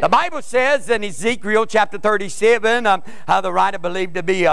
The Bible says in Ezekiel chapter 37, the writer believed to be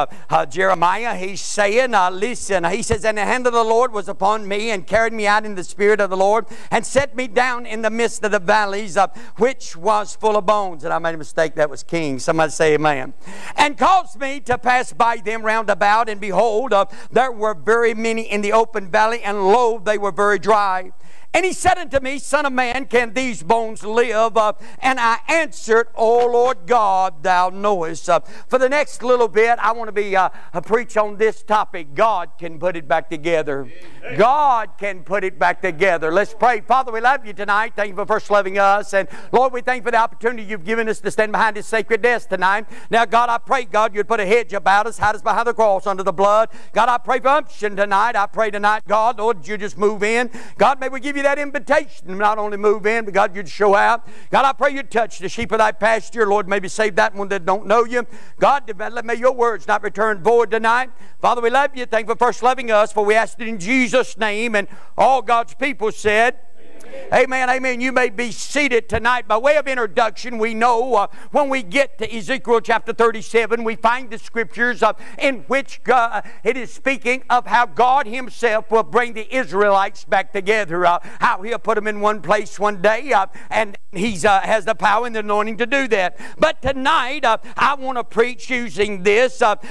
Jeremiah, he's saying, listen, he says, and the hand of the Lord was upon me and carried me out in the spirit of the Lord and set me down in the midst of the valleys which was full of bones. And I made a mistake, that was king. Somebody say amen. And caused me to pass by them round about, and behold, there were very many in the open valley, and lo, they were very dry. And he said unto me, Son of man, can these bones live? And I answered, O Lord God, thou knowest. For the next little bit, I want to be preach on this topic. God can put it back together. God can put it back together. Let's pray. Father, we love you tonight. Thank you for first loving us. And Lord, we thank you for the opportunity you've given us to stand behind this sacred desk tonight. Now, God, I pray, God, you'd put a hedge about us, hide us behind the cross under the blood. God, I pray for unction tonight. I pray tonight, God, Lord, you just move in. God, may we give you that invitation to not only move in, but God, you'd show out. God, I pray you'd touch the sheep of thy pasture. Lord, maybe save that one that don't know you. God, may your words not return void tonight. Father, we love you. Thank you for first loving us, for we ask it in Jesus' name. And all God's people said, amen, amen. You may be seated tonight. By way of introduction, we know when we get to Ezekiel chapter 37, we find the scriptures in which it is speaking of how God himself will bring the Israelites back together, how he'll put them in one place one day, and he has the power and the anointing to do that. But tonight, I want to preach using this, not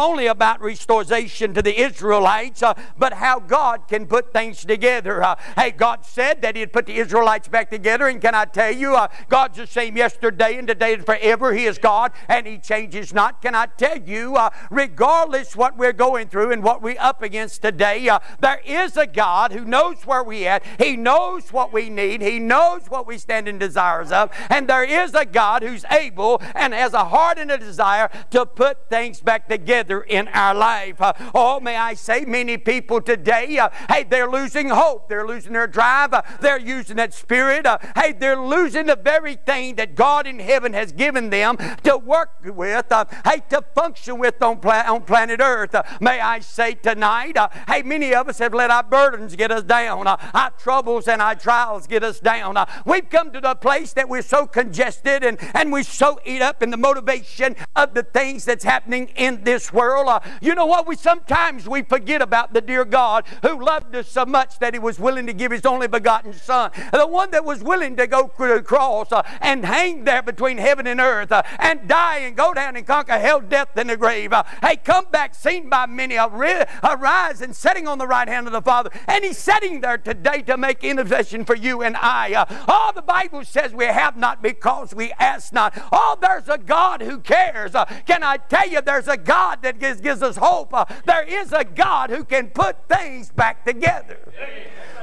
only about restoration to the Israelites, but how God can put things together. Hey, God said that He'd put the Israelites back together, and can I tell you, God's the same yesterday and today and forever. He is God, and He changes not. Can I tell you, regardless what we're going through and what we're up against today, there is a God who knows where we're at. He knows what we need. He knows what we stand in desires of, and there is a God who's able and has a heart and a desire to put things back together in our life. Oh, may I say, many people today, hey, they're losing hope. They're losing their drive. They're using that spirit. Hey, they're losing the very thing that God in heaven has given them to work with, hey, to function with on planet earth. May I say tonight, hey, many of us have let our burdens get us down. Our troubles and our trials get us down. We've come to the place that we're so congested and we're so eat up in the motivation of the things that's happening in this world. You know what? Sometimes we forget about the dear God who loved us so much that He was willing to give His only begotten Son, the one that was willing to go to the cross and hang there between heaven and earth and die and go down and conquer hell, death, and the grave. Hey, come back, seen by many, arise and sitting on the right hand of the Father. And He's sitting there today to make intercession for you and I. Oh, the Bible says we have not because we ask not. Oh, there's a God who cares. Can I tell you, there's a God that gives us hope. There is a God who can put things back together.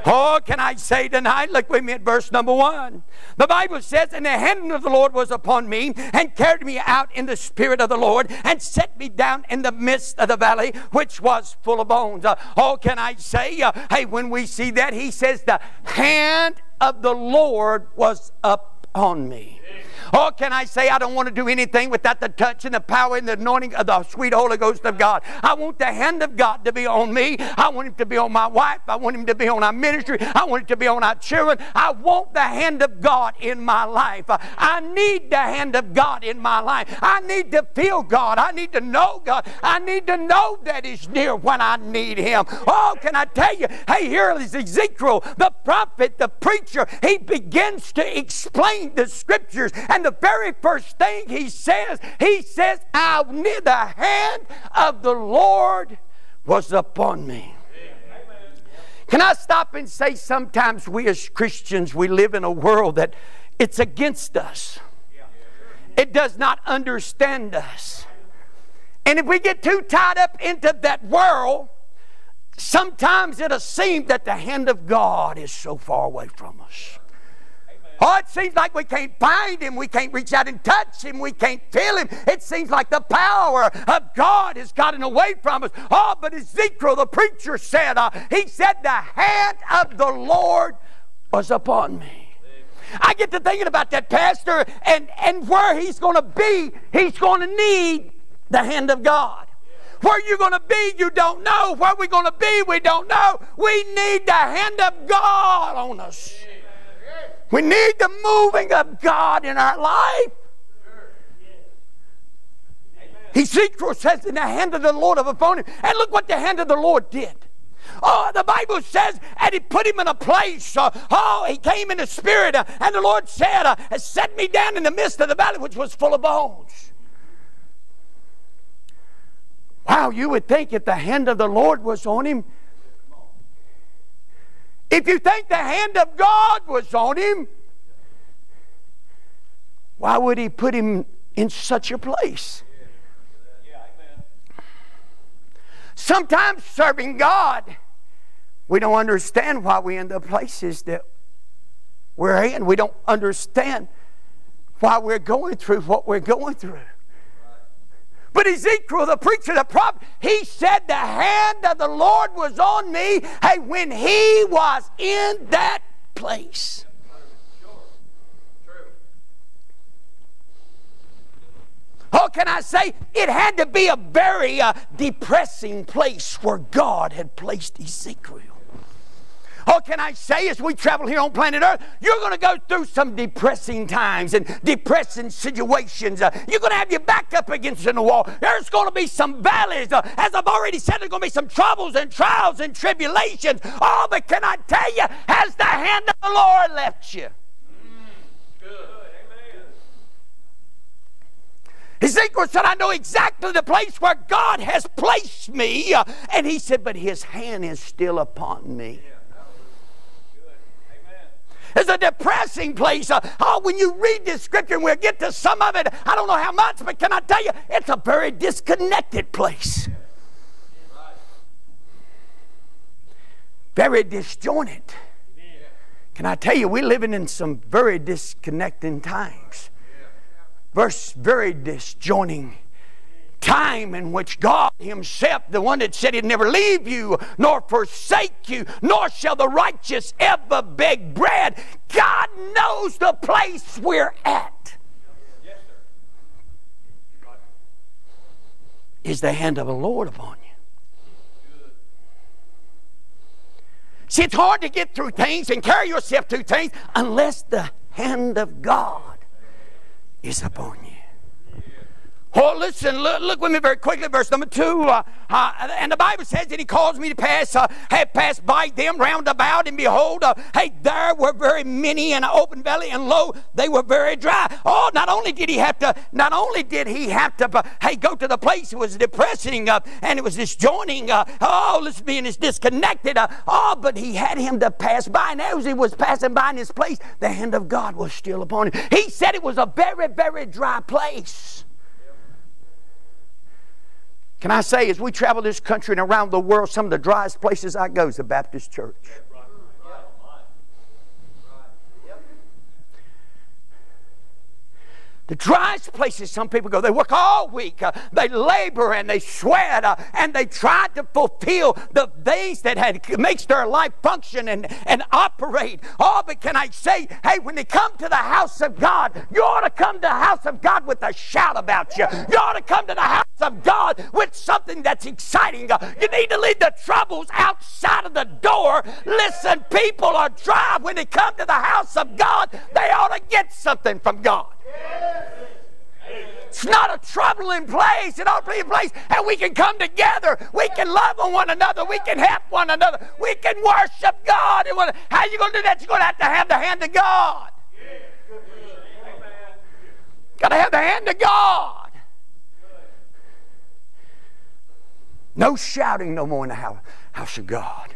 Oh, can I say tonight, look with me at verse number 1. The Bible says, and the hand of the Lord was upon me and carried me out in the spirit of the Lord and set me down in the midst of the valley which was full of bones. Oh, can I say, hey, when we see that, he says the hand of the Lord was upon me. Oh, can I say, I don't want to do anything without the touch and the power and the anointing of the sweet Holy Ghost of God. I want the hand of God to be on me. I want Him to be on my wife. I want Him to be on our ministry. I want it to be on our children. I want the hand of God in my life. I need the hand of God in my life. I need to feel God. I need to know God. I need to know that He's near when I need Him. Oh, can I tell you, hey, here is Ezekiel, the prophet, the preacher. He begins to explain the scriptures. And the very first thing he says, I knew the hand of the Lord was upon me. Amen. Can I stop and say sometimes we as Christians, we live in a world that it's against us. It does not understand us. And if we get too tied up into that world, sometimes it'll seem that the hand of God is so far away from us. Oh, it seems like we can't find Him. We can't reach out and touch Him. We can't feel Him. It seems like the power of God has gotten away from us. Oh, but Ezekiel, the preacher, said, he said, the hand of the Lord was upon me. I get to thinking about that, Pastor, and where he's going to be, he's going to need the hand of God. Where you're going to be, you don't know. Where we're going to be, we don't know. We need the hand of God on us. We need the moving of God in our life. Ezekiel says, in the hand of the Lord of upon him. And look what the hand of the Lord did. Oh, the Bible says, and he put him in a place. Oh, he came in the spirit. And the Lord said, set me down in the midst of the valley, which was full of bones. Wow, you would think if the hand of the Lord was on him. If you think the hand of God was on him, why would he put him in such a place? Sometimes serving God, we don't understand why we end up places that we're in. We don't understand why we're going through what we're going through. But Ezekiel, the preacher, the prophet, he said the hand of the Lord was on me, hey, when he was in that place. Oh, can I say, it had to be a very depressing place where God had placed Ezekiel. Oh, can I say, as we travel here on planet Earth, you're going to go through some depressing times and depressing situations. You're going to have your back up against the wall. There's going to be some valleys. As I've already said, there's going to be some troubles and trials and tribulations. Oh, but can I tell you, has the hand of the Lord left you? Good. Ezekiel said, I know exactly the place where God has placed me. And he said, but his hand is still upon me. Yeah, that was good. Amen. It's a depressing place. Oh, when you read this scripture, and we'll get to some of it, I don't know how much, but can I tell you, it's a very disconnected place. Yeah. Yeah, right. Very disjointed. Yeah. Can I tell you, we're living in some very disconnecting times. Very disjoining time in which God himself, the one that said he'd never leave you nor forsake you, nor shall the righteous ever beg bread. God knows the place we're at. Yes, sir. Is the hand of the Lord upon you? See, it's hard to get through things and carry yourself through things unless the hand of God is upon you. Oh, listen, look with me very quickly, verse number 2. And the Bible says that he caused me to pass, had passed by them round about, and behold, hey, there were very many in an open valley, and lo, they were very dry. Oh, not only did he have to, hey, go to the place, it was depressing, and it was disjoining, oh, listen, being disconnected, oh, but he had him to pass by, and as he was passing by in his place, the hand of God was still upon him. He said it was a very, very dry place. Can I say, as we travel this country and around the world, some of the driest places I go is the Baptist church. The driest places some people go. They work all week. They labor and they sweat. And they try to fulfill the things that makes their life function and operate. Oh, but can I say, hey, when they come to the house of God, you ought to come to the house of God with a shout about you. You ought to come to the house of God with something that's exciting. You need to leave the troubles outside of the door. Listen, people are dry. When they come to the house of God, they ought to get something from God. It's not a troubling place. It ought to be a place and we can come together. We can love on one another. We can help one another. We can worship God. How are you going to do that? You're going to have the hand of God. Got to have the hand of God. No shouting no more in the house of God.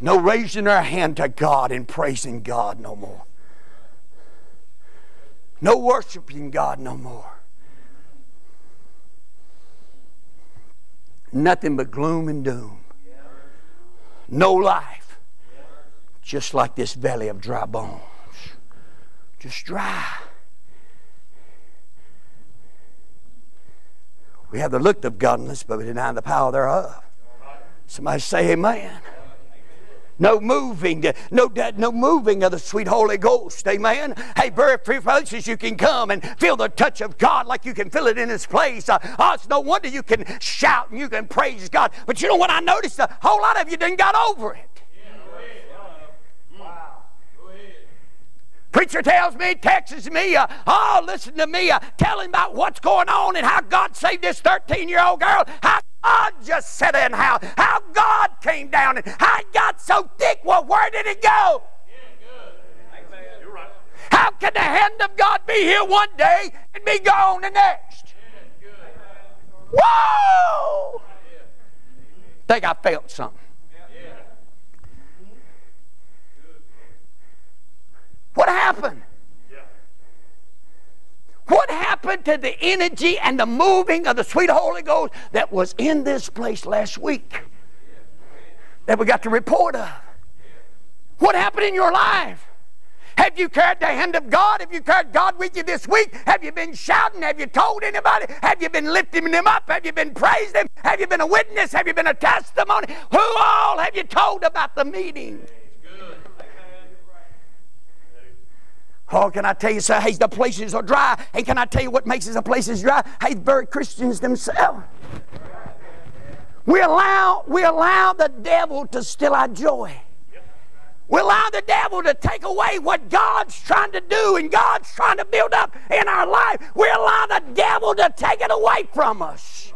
No raising our hand to God and praising God no more. No worshiping God no more. Nothing but gloom and doom. No life. Just like this valley of dry bones. Just dry. We have the look of godliness, but we deny the power thereof. Somebody say amen. No moving of the sweet Holy Ghost, amen. Hey, very few places you can come and feel the touch of God like you can feel it in this place. It's no wonder you can shout and you can praise God. But you know what I noticed? A whole lot of you didn't got over it. Yeah, go ahead. Wow. Go ahead. preacher tells me, texts me, oh, listen to me, tell him about what's going on and how God saved this 13-year-old girl, how God just said it, and how God came down and how it got so thick. Well, where did it go? How can the hand of God be here one day and be gone the next? Whoa! I think I felt something. What happened? What happened to the energy and the moving of the sweet Holy Ghost that was in this place last week that we got the report of? What happened in your life? Have you carried the hand of God? Have you carried God with you this week? Have you been shouting? Have you told anybody? Have you been lifting them up? Have you been praising them? Have you been a witness? Have you been a testimony? Who all have you told about the meeting? Oh, can I tell you, sir, hey, the places are dry. Hey, can I tell you what makes the places dry? Hey, the very Christians themselves. We allow the devil to steal our joy. We allow the devil to take away what God's trying to do and God's trying to build up in our life. We allow the devil to take it away from us.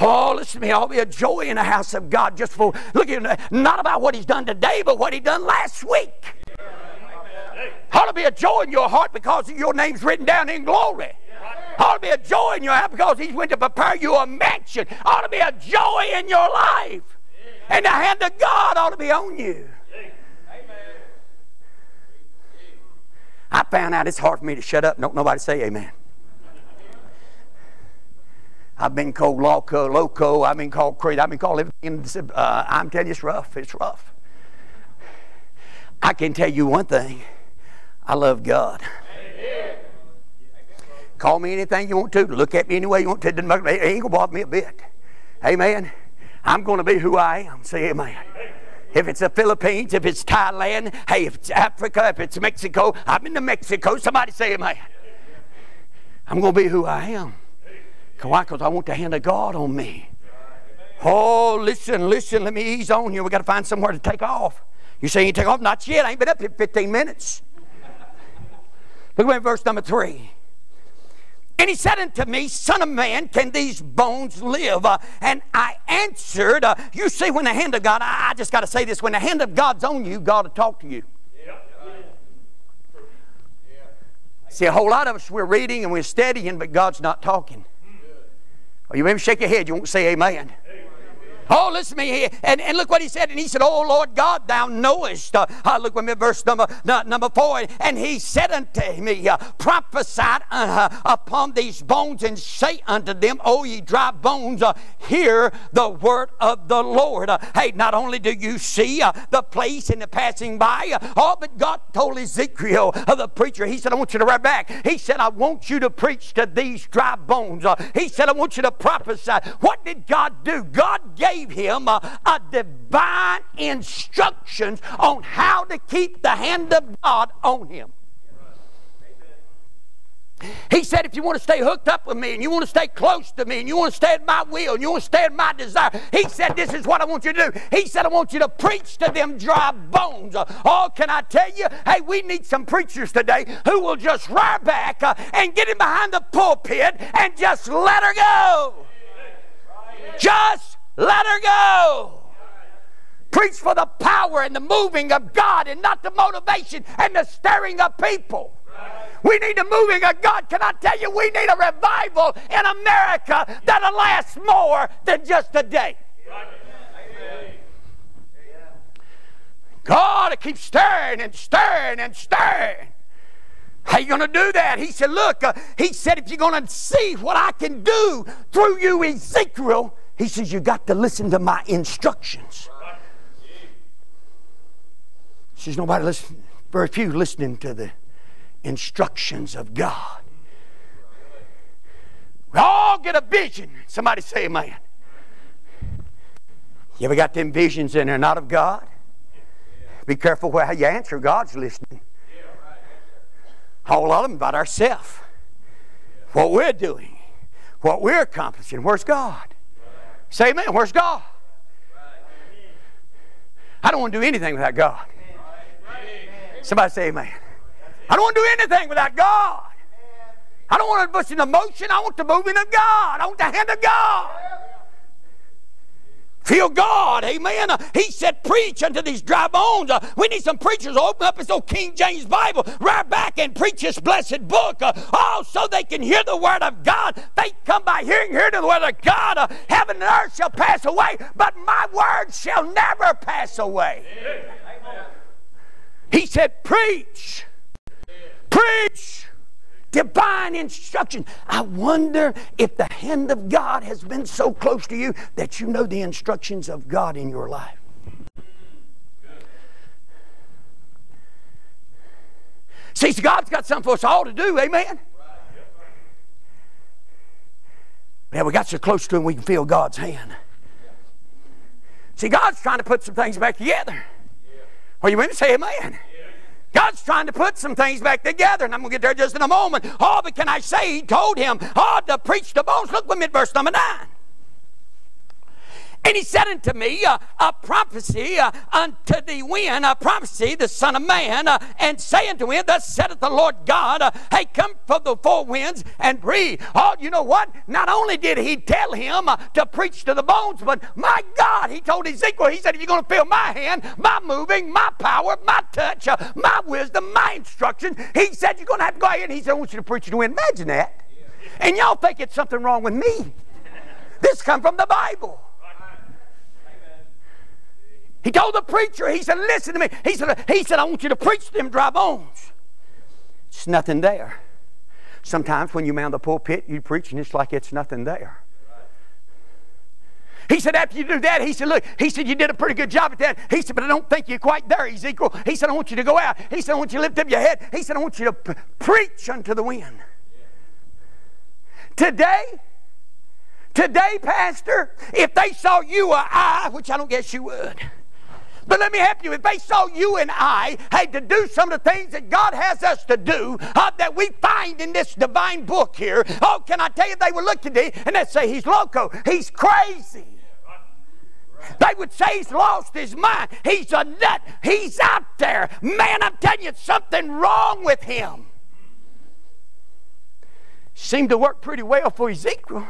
Oh, listen to me. I'll be a joy in the house of God just for looking at, not about what he's done today, but what he done last week. Ought to be a joy in your heart because your name's written down in glory. Ought to be a joy in your heart because he's went to prepare you a mansion. Ought to be a joy in your life. And the hand of God ought to be on you. I found out it's hard for me to shut up. Don't nobody say amen. I've been called loco. I've been called crazy. I've been called everything. I'm telling you, it's rough. It's rough. I can tell you one thing. I love God. Amen. Call me anything you want to. Look at me any way you want to. It ain't going to bother me a bit. Amen. I'm going to be who I am. Say amen. If it's the Philippines, if it's Thailand, hey, if it's Africa, if it's Mexico, I've been to Mexico. Somebody say amen. I'm going to be who I am. Why? Because I want the hand of God on me. Oh, listen. Let me ease on here. We've got to find somewhere to take off. You say you take off? Not yet. I ain't been up here 15 minutes. Look at verse number 3. And he said unto me, Son of man, can these bones live? And I answered, you see, when the hand of God, I just got to say this, when the hand of God's on you, God will talk to you. See, a whole lot of us, we're reading and we're studying, but God's not talking. Oh, you maybe shake your head, you won't say amen. Oh, listen to me here. And look what he said. And he said, Oh, Lord God, thou knowest. Look with me at verse number 4. And he said unto me, Prophesy upon these bones and say unto them, O ye dry bones, hear the word of the Lord. Hey, not only do you see the place and the passing by, oh, but God told Ezekiel, the preacher, he said, I want you to write back. He said, I want you to preach to these dry bones. He said, I want you to prophesy. What did God do? God gave him a divine instructions on how to keep the hand of God on him. He said, if you want to stay hooked up with me and you want to stay close to me and you want to stay at my will and you want to stay at my desire, he said, this is what I want you to do. He said, I want you to preach to them dry bones. Oh, can I tell you, hey, we need some preachers today who will just ride back and get him behind the pulpit and just let her go. Just let her go. Preach for the power and the moving of God and not the motivation and the stirring of people. We need the moving of God. Can I tell you, we need a revival in America that'll last more than just a day. God, it keeps stirring and stirring and stirring. How are you going to do that? He said, look, he said, if you're going to see what I can do through you, Ezekiel, he says, you got to listen to my instructions. He says, nobody listening, very few listening to the instructions of God. We all get a vision. Somebody say amen. You ever got them visions in there not of God? Be careful how you answer. God's listening. A whole lot of them about ourselves. What we're doing. What we're accomplishing. Where's God? Say amen. Where's God? I don't want to do anything without God. Amen. Somebody say amen. I don't want to do anything without God. I don't want to push an emotion. I want the moving of God. I want the hand of God. Feel God, amen. He said, preach unto these dry bones. We need some preachers to open up this old King James Bible right back and preach this blessed book. Oh, so they can hear the word of God. Faith come by hearing, hearing the word of God. Heaven and earth shall pass away, but my word shall never pass away. Amen. He said, preach. Preach. Divine instruction. I wonder if the hand of God has been so close to you that you know the instructions of God in your life. See, God's got something for us all to do, amen? Man, we got so close to Him we can feel God's hand. See, God's trying to put some things back together. Are you ready to say amen? God's trying to put some things back together, and I'm going to get there just in a moment. Oh, but can I say, He told him, oh, to preach the bones. Look with me at verse number 9. And He said unto me, a prophecy unto thee when, a prophecy, the Son of Man, and say unto him, thus saith the Lord God, hey, come from the four winds and breathe. Oh, you know what? Not only did He tell him to preach to the bones, but my God, He told Ezekiel, He said, if you're going to feel my hand, my moving, my power, my touch, my wisdom, my instruction, He said, you're going to have to go ahead. And He said, I want you to preach to the wind. Imagine that. And y'all think it's something wrong with me. This comes from the Bible. He told the preacher, he said, listen to me. He said, I want you to preach to them dry bones. It's nothing there. Sometimes when you mount the pulpit, you preach and it's like it's nothing there. He said, after you do that, he said, look, he said, you did a pretty good job at that. He said, but I don't think you're quite there, Ezekiel. He said, I want you to go out. He said, I want you to lift up your head. He said, I want you to preach unto the wind. Today, pastor, if they saw you or I, which I don't guess you would, but let me help you. If they saw you and I, hey, to do some of the things that God has us to do, that we find in this divine book here, oh, can I tell you, they would look today and they'd say, he's loco, he's crazy. They would say he's lost his mind. He's a nut. He's out there. Man, I'm telling you, something wrong with him. Seemed to work pretty well for Ezekiel.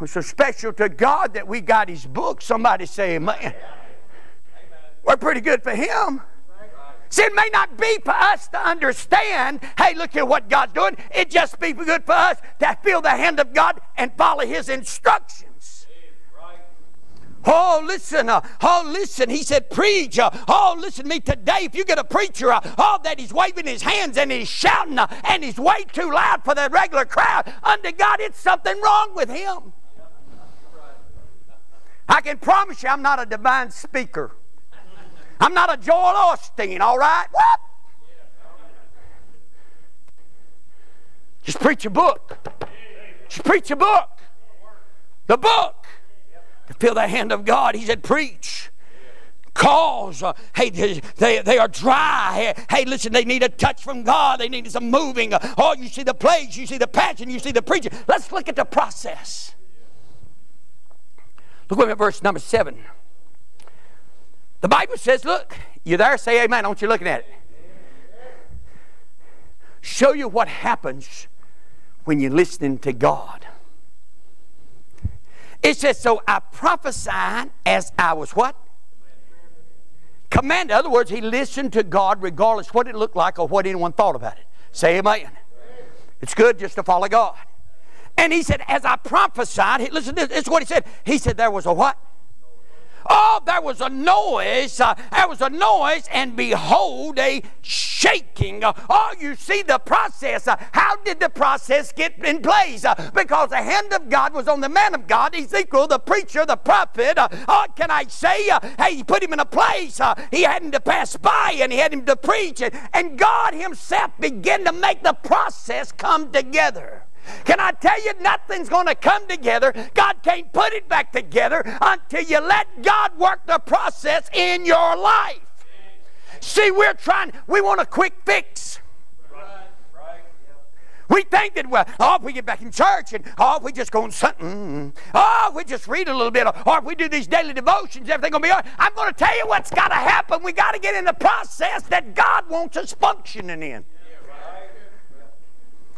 It's so special to God that we got His book. Somebody say amen. Amen. We're pretty good for Him. Right. See, it may not be for us to understand, hey, look here what God's doing. It just be good for us to feel the hand of God and follow His instructions. Right. Oh, listen. Oh, listen. He said, preach. Oh, listen to me today. If you get a preacher, oh, that he's waving his hands and he's shouting and he's way too loud for the regular crowd, under God, it's something wrong with him. I can promise you I'm not a divine speaker. I'm not a Joel Osteen, all right? What? Just preach a book. Just preach a book. The book. To feel the hand of God. He said, preach. Cause, hey, they are dry. Hey, listen, they need a touch from God. They need some moving. Oh, you see the plagues. You see the passion. You see the preaching. Let's look at the process. Look at verse number 7. The Bible says, look, you there? Say amen. I want you looking at it. Show you what happens when you're listening to God. It says, so I prophesied as I was what? Commanded. In other words, he listened to God regardless what it looked like or what anyone thought about it. Say amen. It's good just to follow God. And he said, as I prophesied, listen, this is what he said. He said, there was a what? Oh, there was a noise. There was a noise, and behold, a shaking. Oh, you see the process. How did the process get in place? Because the hand of God was on the man of God, Ezekiel, the preacher, the prophet. Oh, can I say, hey, he put him in a place. He had him to pass by, and he had him to preach. And God himself began to make the process come together. Can I tell you, nothing's going to come together. God can't put it back together until you let God work the process in your life. See, we want a quick fix. We think that, well, oh, if we get back in church, and oh, if we just go on something, oh, if we just read a little bit, or if we do these daily devotions, everything going to be all right. I'm going to tell you what's got to happen. We got to get in the process that God wants us functioning in.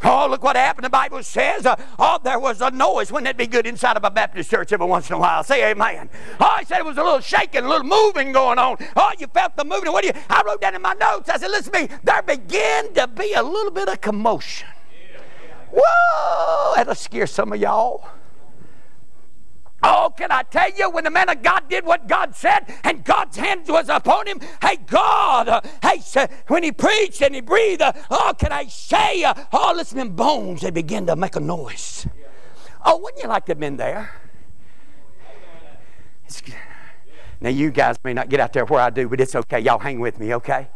Oh, look what happened. The Bible says, oh, there was a noise. Wouldn't that be good inside of a Baptist church every once in a while? Say amen. Oh, he said it was a little shaking, a little moving going on. Oh, you felt the movement. I wrote down in my notes, I said, listen to me, there began to be a little bit of commotion. Whoa, that'll scare some of y'all. Oh, can I tell you, when the man of God did what God said and God's hand was upon him, hey, God, when he preached and he breathed, oh, can I say, oh, listen, them bones, they begin to make a noise. Oh, wouldn't you like to have been there? Now, you guys may not get out there where I do, but it's okay. Y'all hang with me, okay?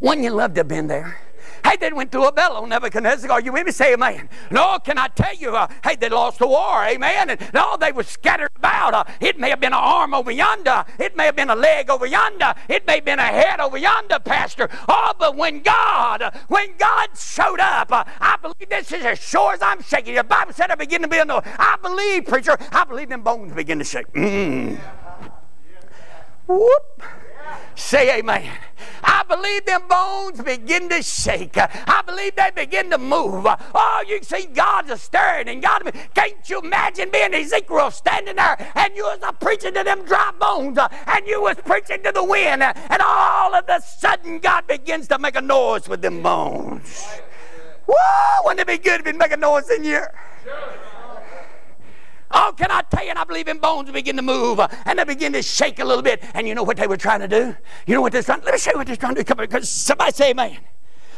Wouldn't you love to have been there? Hey, they went through a battle on Nebuchadnezzar. Are you with me? Say amen. No, can I tell you, hey, they lost the war, amen. And no, they were scattered about. It may have been an arm over yonder. It may have been a leg over yonder. It may have been a head over yonder, Pastor. Oh, but when God showed up, I believe this is as sure as I'm shaking. The Bible said I begin to be a noise. I believe, preacher, I believe them bones begin to shake. Whoop. Say amen. I believe them bones begin to shake. I believe they begin to move. Oh, you see God's a stirring. And God, can't you imagine being Ezekiel standing there and you was preaching to them dry bones and you was preaching to the wind, and all of a sudden God begins to make a noise with them bones. Woo! Wouldn't it be good if it make a noise in here? Oh, can I tell you, and I believe in bones begin to move, and they begin to shake a little bit. And you know what they were trying to do? You know what they're trying to do? Let me show you what they're trying to do. Come on, because somebody say amen.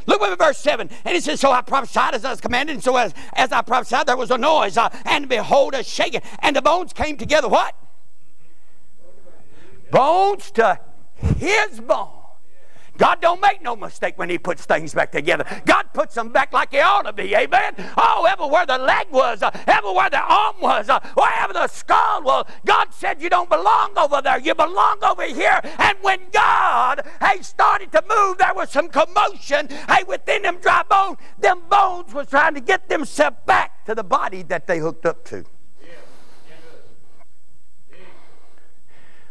Look with me, verse 7. And it says, so I prophesied as I was commanded, and so as I prophesied, there was a noise, and behold, a shaking. And the bones came together, what? Bones to his bone. God don't make no mistake when he puts things back together. God puts them back like they ought to be, amen? Oh, everywhere the leg was, everywhere the arm was, wherever the skull was, God said you don't belong over there, you belong over here. And when God, hey, started to move, there was some commotion, hey, within them dry bones. Them bones was trying to get themselves back to the body that they hooked up to.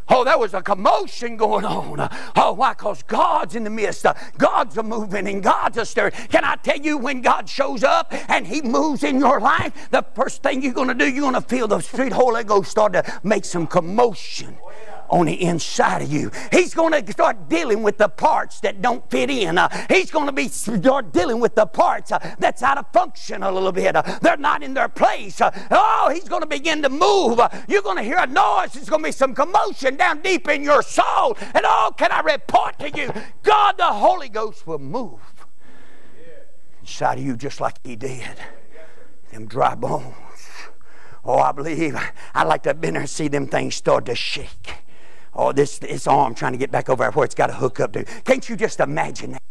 Oh, there was a commotion going on. Oh, why? Because God's in the midst. God's a moving and God's a stirring. Can I tell you, when God shows up and he moves in your life, the first thing you're going to do, you're going to feel the sweet Holy Ghost start to make some commotion on the inside of you. He's going to start dealing with the parts that don't fit in. He's going to start dealing with the parts that's out of function a little bit. They're not in their place. Oh, he's going to begin to move. You're going to hear a noise. There's going to be some commotion down deep in your soul. And oh, can I report to you, God, the Holy Ghost will move inside of you just like he did them dry bones. Oh, I believe I'd like to have been there and see them things start to shake. Oh, this arm trying to get back over where it's got to hook up to. Can't you just imagine that?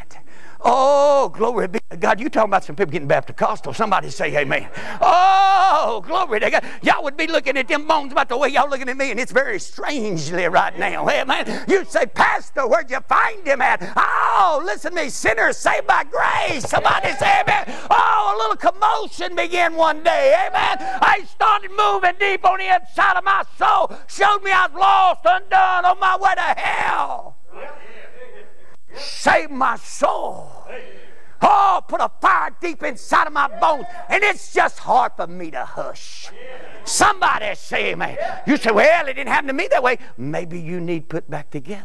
Oh, glory be to God. You talking about some people getting Pentecostal. Somebody say amen. Oh, glory to God. Y'all would be looking at them bones about the way y'all looking at me, and it's very strangely right now. Amen. You'd say, Pastor, where'd you find him at? Oh, listen to me, sinners saved by grace. Somebody say amen. Oh, a little commotion began one day. Amen. I started moving deep on the inside of my soul. Showed me I was lost, undone, on my way to hell. Save my soul. Oh, put a fire deep inside of my bones, and it's just hard for me to hush. Somebody say amen. You say, well, it didn't happen to me that way. Maybe you need put back together.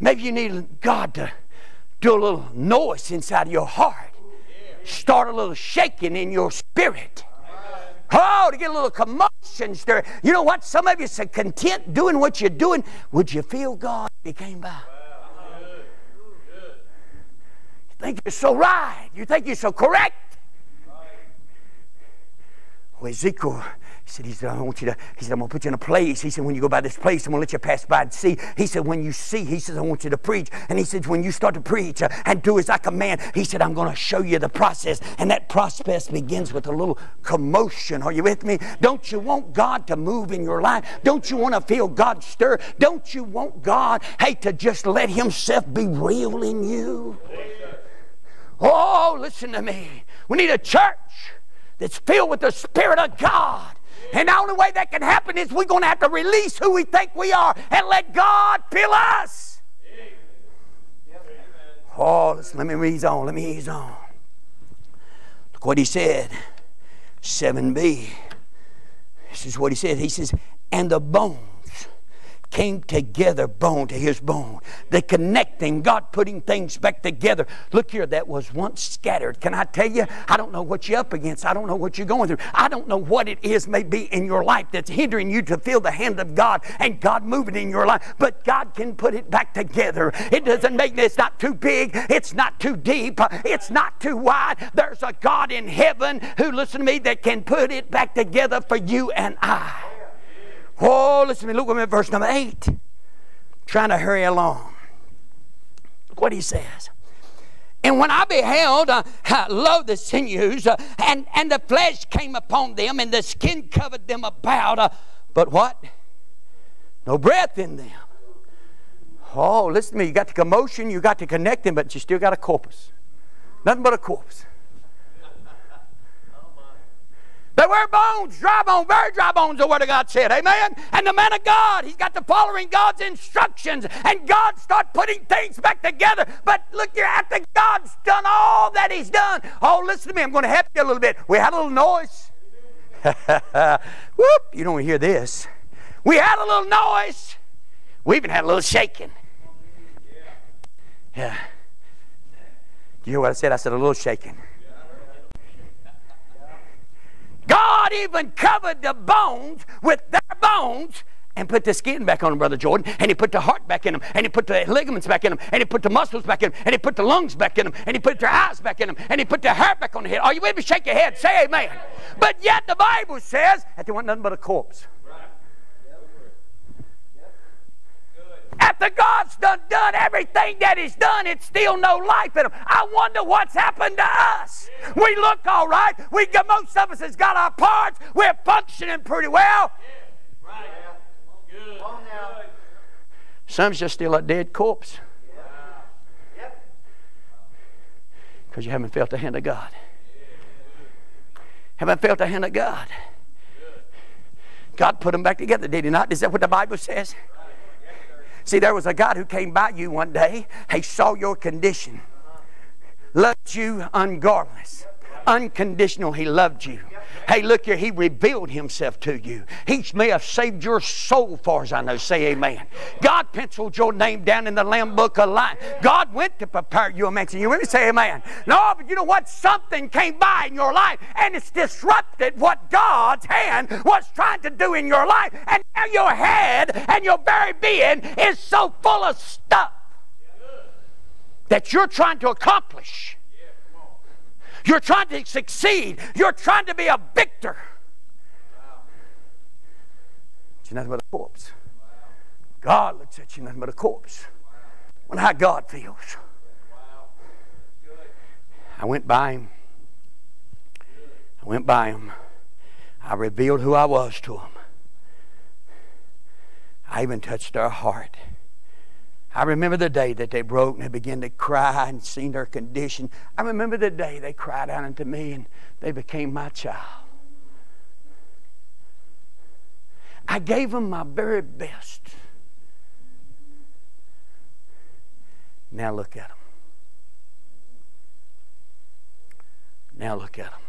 Maybe you need God to do a little noise inside of your heart. Start a little shaking in your spirit. Oh, to get a little commotion stirring. You know what? Some of you say, content doing what you're doing. Would you feel God if you came by? You think you're so right. You think you're so correct. Well, Ezekiel, he said, I want you to, he said, I'm going to put you in a place. He said, when you go by this place, I'm going to let you pass by and see. He said, when you see, he says, I want you to preach. And he said, when you start to preach and do as I command, he said, I'm going to show you the process. And that process begins with a little commotion. Are you with me? Don't you want God to move in your life? Don't you want to feel God stir? Don't you want God, hey, to just let himself be real in you? Amen. Oh, listen to me. We need a church that's filled with the Spirit of God. And the only way that can happen is we're going to have to release who we think we are and let God fill us. Oh, listen, let me ease on. Let me ease on. Look what he said. 7b. This is what he said. He says, and the bones came together, bone to his bone. The connecting, God putting things back together. Look here, that was once scattered. Can I tell you, I don't know what you're up against. I don't know what you're going through. I don't know what it is maybe in your life that's hindering you to feel the hand of God and God moving in your life. But God can put it back together. It doesn't make, it's not too big. It's not too deep. It's not too wide. There's a God in heaven who, listen to me, that can put it back together for you and I. Oh, listen to me. Look with me at verse number 8. Trying to hurry along. Look what he says. And when I beheld, lo, the sinews, and the flesh came upon them, and the skin covered them about. But what? No breath in them. Oh, listen to me. You got the commotion, you got the connecting, but you still got a corpse. Nothing but a corpse. They were bones, dry bones, very dry bones, the Word of God said. Amen? And the man of God, he's got the following God's instructions. And God start putting things back together. But look here, after God's done all that he's done. Oh, listen to me. I'm going to help you a little bit. We had a little noise. Whoop, you don't want to hear this. We had a little noise. We even had a little shaking. Yeah. Do you hear what I said? I said a little shaking. God even covered the bones with their bones and put the skin back on them, Brother Jordan. And he put the heart back in them. And he put the ligaments back in them. And he put the muscles back in them. And he put the lungs back in them. And he put their eyes back in them. And he put their hair back on the head. Are you with me? Shake your head. Say amen. But yet the Bible says that they weren't nothing but a corpse. After God's done everything that he's done, it's still no life in him. I wonder what's happened to us. We look all right. We got, most of us has got our parts. We're functioning pretty well. Yeah. Right. Yeah. Good. Well, now. Some's just still a dead corpse. Because you haven't felt the hand of God. Yeah. Haven't felt the hand of God. Good. God put them back together, did he not? Is that what the Bible says? See, there was a God who came by you one day. He saw your condition. Loved you ungarmless. Unconditional, he loved you. Hey, look here, he revealed himself to you. He may have saved your soul, far as I know. Say amen. God penciled your name down in the Lamb Book of Life. God went to prepare you a mansion. You really say amen. No, but you know what? Something came by in your life, and it's disrupted what God's hand was trying to do in your life. And now your head and your very being is so full of stuff that you're trying to accomplish. You're trying to succeed. You're trying to be a victor. Wow. But you're nothing but a corpse. Wow. God looks at you, nothing but a corpse. Wow. I wonder how God feels. Wow. Good. I went by him. Good. I went by him. I revealed who I was to him. I even touched their heart. I remember the day that they broke and they began to cry and seen their condition. I remember the day they cried out unto me and they became my child. I gave them my very best. Now look at them. Now look at them.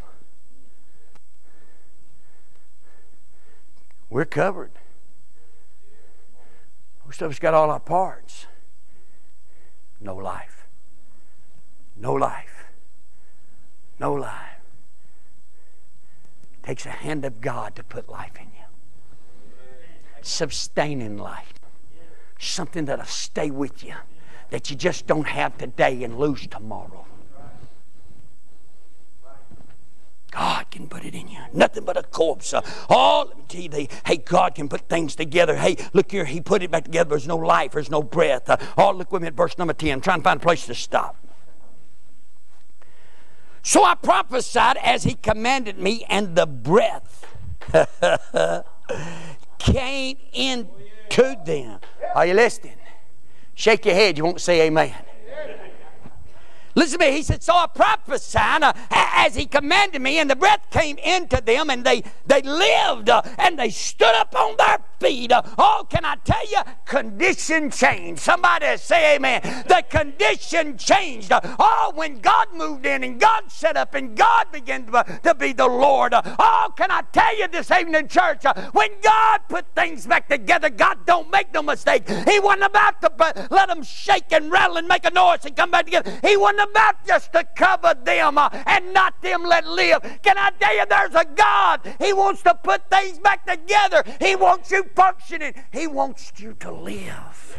We're covered. Most of us got all our parts. No life. No life. No life. It takes a hand of God to put life in you. Sustaining life. Something that'll stay with you. That you just don't have today and lose tomorrow. God can put it in you. Nothing but a corpse. Oh, let me tell you, hey, God can put things together. Hey, look here, he put it back together. There's no life. There's no breath. Oh, look with me at verse number 10. I'm trying to find a place to stop. So I prophesied as he commanded me, and the breath came into them. Are you listening? Shake your head. You won't say amen. Listen to me. He said, so I prophesied as he commanded me, and the breath came into them, and they lived, and they stood up on their feet. Oh, can I tell you, condition changed. Somebody say amen. The condition changed. Oh, when God moved in and God set up and God began to be the Lord. Oh, can I tell you this evening, church, when God put things back together, God don't make no mistake. He wasn't about to let them shake and rattle and make a noise and come back together. He wasn't about just to cover them and not them let live. Can I tell you, there's a God. He wants to put things back together. He wants you functioning. He wants you to live.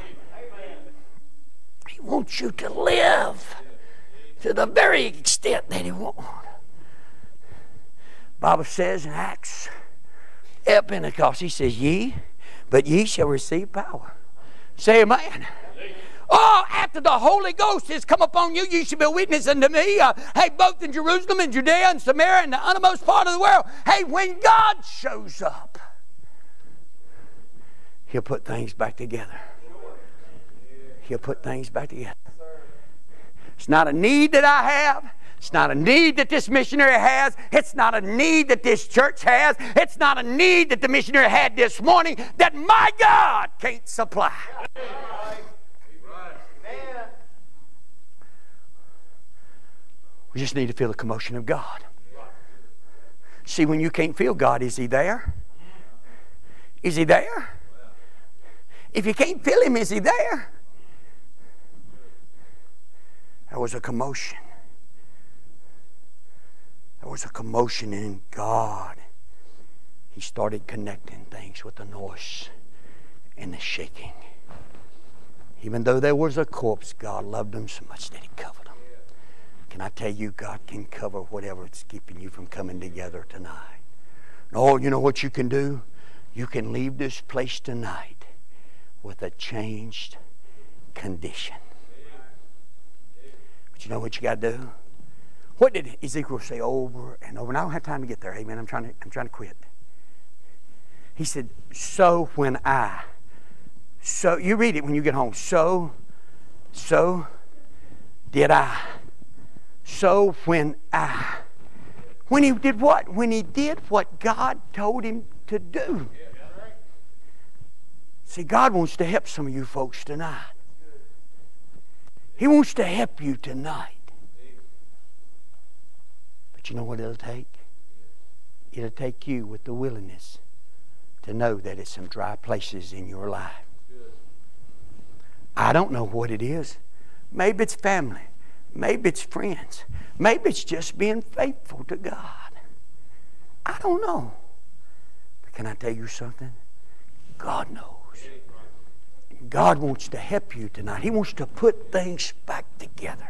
He wants you to live to the very extent that he wants. The Bible says in Acts at Pentecost, he says, ye, but ye shall receive power. Say amen. Oh, after the Holy Ghost has come upon you, you should be a witness unto me. Hey, both in Jerusalem and Judea and Samaria and the uttermost part of the world. Hey, when God shows up, he'll put things back together. He'll put things back together. It's not a need that I have. It's not a need that this missionary has. It's not a need that this church has. It's not a need that the missionary had this morning that my God can't supply. We just need to feel the commotion of God. See, when you can't feel God, is he there? Is he there? If you can't feel him, is he there? There was a commotion. There was a commotion in God. He started connecting things with the noise and the shaking. Even though there was a corpse, God loved them so much that he covered them. Can I tell you, God can cover whatever it's keeping you from coming together tonight. And oh, you know what you can do? You can leave this place tonight with a changed condition. But you know what you got to do? What did Ezekiel say over and over? And I don't have time to get there. Amen. I'm trying to quit. He said, so when I, so you read it when you get home. So did I. So when I. When he did what? When he did what God told him to do. See, God wants to help some of you folks tonight. He wants to help you tonight. You know what it'll take? It'll take you with the willingness to know that it's some dry places in your life. I don't know what it is. Maybe it's family. Maybe it's friends. Maybe it's just being faithful to God. I don't know. But can I tell you something? God knows. God wants to help you tonight. He wants to put things back together.